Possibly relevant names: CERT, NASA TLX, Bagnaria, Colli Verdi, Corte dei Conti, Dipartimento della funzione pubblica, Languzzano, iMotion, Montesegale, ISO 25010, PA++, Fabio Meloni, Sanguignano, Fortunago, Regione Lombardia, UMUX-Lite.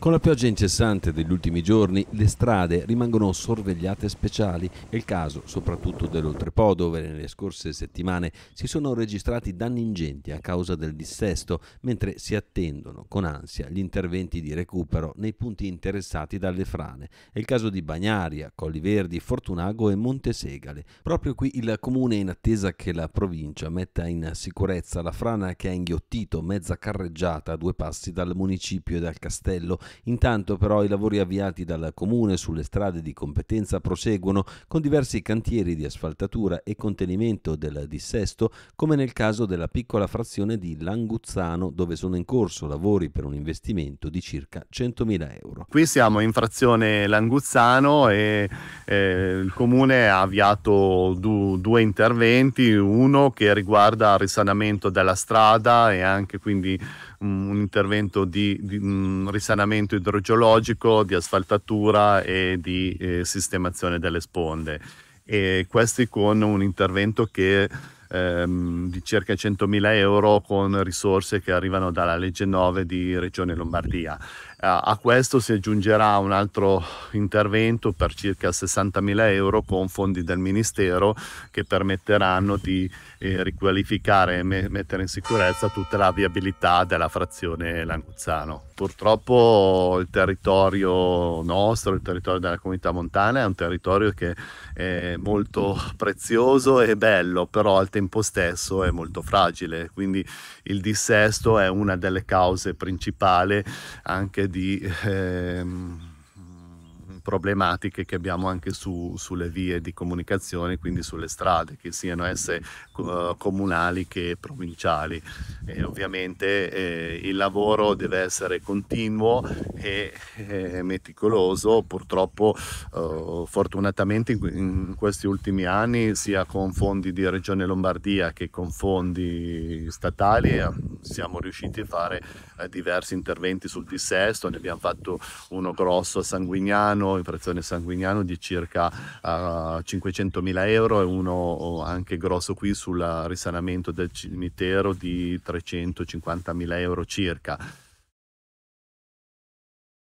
Con la pioggia incessante degli ultimi giorni, le strade rimangono sorvegliate speciali. È il caso soprattutto dell'Oltrepò, dove nelle scorse settimane si sono registrati danni ingenti a causa del dissesto, mentre si attendono con ansia gli interventi di recupero nei punti interessati dalle frane. È il caso di Bagnaria, Colli Verdi, Fortunago e Montesegale. Proprio qui il comune è in attesa che la provincia metta in sicurezza la frana che ha inghiottito mezza carreggiata a due passi dal municipio e dal castello. Intanto però i lavori avviati dal comune sulle strade di competenza proseguono con diversi cantieri di asfaltatura e contenimento del dissesto, come nel caso della piccola frazione di Languzzano, dove sono in corso lavori per un investimento di circa 100.000 euro. Qui siamo in frazione Languzzano e il comune ha avviato due interventi, uno che riguarda il risanamento della strada e anche quindi un intervento di risanamento idrogeologico, di asfaltatura e di sistemazione delle sponde, e questi con un intervento che di circa 100.000 euro con risorse che arrivano dalla legge 9 di Regione Lombardia. A questo si aggiungerà un altro intervento per circa 60.000 euro con fondi del Ministero, che permetteranno di riqualificare e mettere in sicurezza tutta la viabilità della frazione Languzzano. Purtroppo il territorio nostro, il territorio della comunità montana, è un territorio che è molto prezioso e bello, però al tempo stesso è molto fragile, quindi il dissesto è una delle cause principali anche di problematiche che abbiamo anche sulle vie di comunicazione, quindi sulle strade, che siano esse comunali che provinciali. Ovviamente il lavoro deve essere continuo e meticoloso. Purtroppo fortunatamente in questi ultimi anni, sia con fondi di Regione Lombardia che con fondi statali, siamo riusciti a fare diversi interventi sul dissesto. Ne abbiamo fatto uno grosso a Sanguignano, in frazione Sanguignano, di circa 500.000 euro, e uno anche grosso qui sul risanamento del cimitero di 350.000 euro circa.